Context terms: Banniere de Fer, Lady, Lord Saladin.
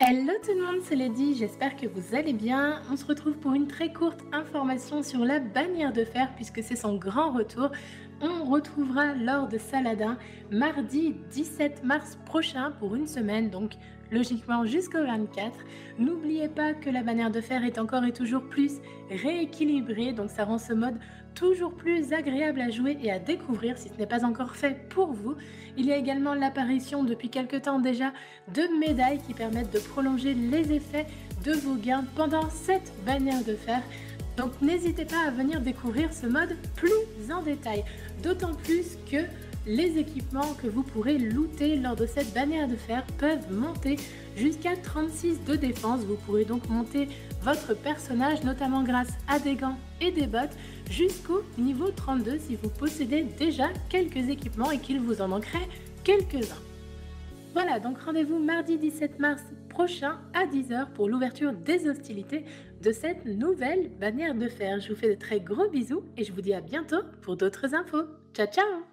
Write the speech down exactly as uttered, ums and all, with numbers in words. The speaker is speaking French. Hello tout le monde, c'est Lady, j'espère que vous allez bien. On se retrouve pour une très courte information sur la bannière de fer puisque c'est son grand retour. On retrouvera Lord Saladin mardi dix-sept mars prochain pour une semaine, donc logiquement jusqu'au vingt-quatre. N'oubliez pas que la bannière de fer est encore et toujours plus rééquilibrée, donc ça rend ce mode toujours plus agréable à jouer et à découvrir si ce n'est pas encore fait pour vous. Il y a également l'apparition depuis quelques temps déjà de médailles qui permettent de prolonger les effets de vos gains pendant cette bannière de fer. Donc n'hésitez pas à venir découvrir ce mode plus en détail, d'autant plus que les équipements que vous pourrez looter lors de cette bannière de fer peuvent monter jusqu'à trente-six de défense. Vous pourrez donc monter votre personnage, notamment grâce à des gants et des bottes, jusqu'au niveau trente-deux si vous possédez déjà quelques équipements et qu'il vous en manquerait quelques-uns. Voilà, donc rendez-vous mardi dix-sept mars prochain à dix heures pour l'ouverture des hostilités de cette nouvelle bannière de fer. Je vous fais de très gros bisous et je vous dis à bientôt pour d'autres infos. Ciao ciao!